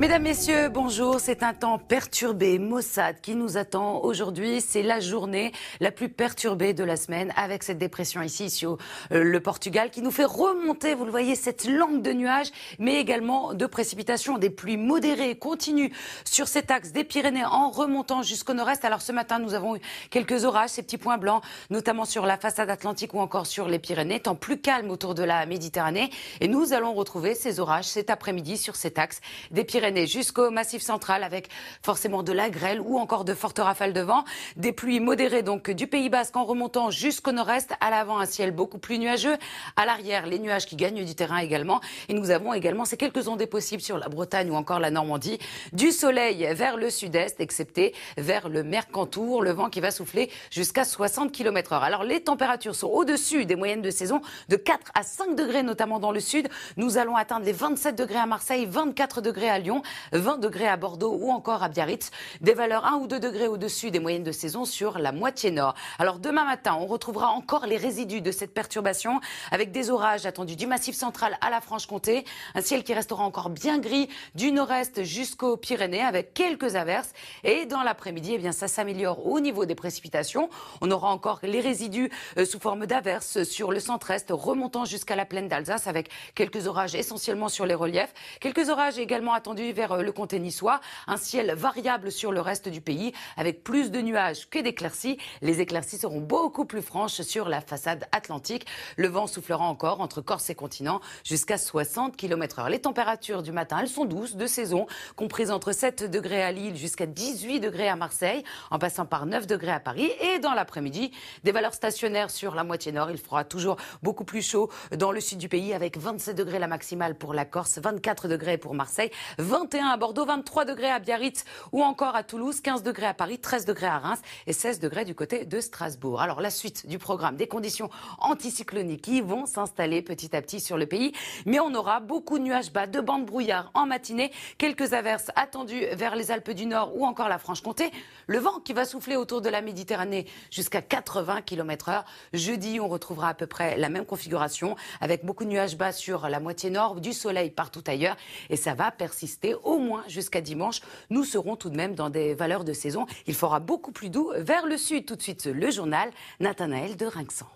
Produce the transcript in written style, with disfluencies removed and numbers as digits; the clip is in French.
Mesdames, Messieurs, bonjour. C'est un temps perturbé, maussade, qui nous attend aujourd'hui. C'est la journée la plus perturbée de la semaine avec cette dépression ici sur le Portugal qui nous fait remonter, vous le voyez, cette langue de nuages, mais également de précipitations, des pluies modérées continues sur cet axe des Pyrénées en remontant jusqu'au nord-est. Alors ce matin, nous avons eu quelques orages, ces petits points blancs, notamment sur la façade atlantique ou encore sur les Pyrénées. Temps plus calme autour de la Méditerranée. Et nous allons retrouver ces orages cet après-midi sur cet axe des Pyrénées jusqu'au Massif central avec forcément de la grêle ou encore de fortes rafales de vent. Des pluies modérées donc du Pays Basque en remontant jusqu'au nord-est. À l'avant, un ciel beaucoup plus nuageux. À l'arrière, les nuages qui gagnent du terrain également. Et nous avons également ces quelques ondées possibles sur la Bretagne ou encore la Normandie. Du soleil vers le sud-est, excepté vers le Mercantour. Le vent qui va souffler jusqu'à 60 km/h. Alors les températures sont au-dessus des moyennes de saison de 4 à 5 degrés, notamment dans le sud. Nous allons atteindre les 27 degrés à Marseille, 24 degrés à Lyon, 20 degrés à Bordeaux ou encore à Biarritz. Des valeurs 1 ou 2 degrés au-dessus des moyennes de saison sur la moitié nord. Alors demain matin, on retrouvera encore les résidus de cette perturbation avec des orages attendus du Massif central à la Franche-Comté. Un ciel qui restera encore bien gris du nord-est jusqu'aux Pyrénées avec quelques averses. Et dans l'après-midi, eh bien, ça s'améliore au niveau des précipitations. On aura encore les résidus sous forme d'averses sur le centre-est remontant jusqu'à la plaine d'Alsace avec quelques orages essentiellement sur les reliefs. Quelques orages également attendus vers le comté niçois, un ciel variable sur le reste du pays avec plus de nuages que d'éclaircies. Les éclaircies seront beaucoup plus franches sur la façade atlantique. Le vent soufflera encore entre Corse et continent jusqu'à 60 km/h. Les températures du matin, elles sont douces, de saison, comprises entre 7 degrés à Lille jusqu'à 18 degrés à Marseille, en passant par 9 degrés à Paris. Et dans l'après-midi, des valeurs stationnaires sur la moitié nord. Il fera toujours beaucoup plus chaud dans le sud du pays avec 27 degrés la maximale pour la Corse, 24 degrés pour Marseille, 21 à Bordeaux, 23 degrés à Biarritz ou encore à Toulouse, 15 degrés à Paris, 13 degrés à Reims et 16 degrés du côté de Strasbourg. Alors la suite du programme, des conditions anticycloniques qui vont s'installer petit à petit sur le pays, mais on aura beaucoup de nuages bas, de bandes brouillards en matinée, quelques averses attendues vers les Alpes du Nord ou encore la Franche-Comté, le vent qui va souffler autour de la Méditerranée jusqu'à 80 km/h. Jeudi, on retrouvera à peu près la même configuration avec beaucoup de nuages bas sur la moitié nord, du soleil partout ailleurs et ça va persister. Au moins jusqu'à dimanche, nous serons tout de même dans des valeurs de saison. Il fera beaucoup plus doux vers le sud. Tout de suite, le journal Nathanaël de Rinxan.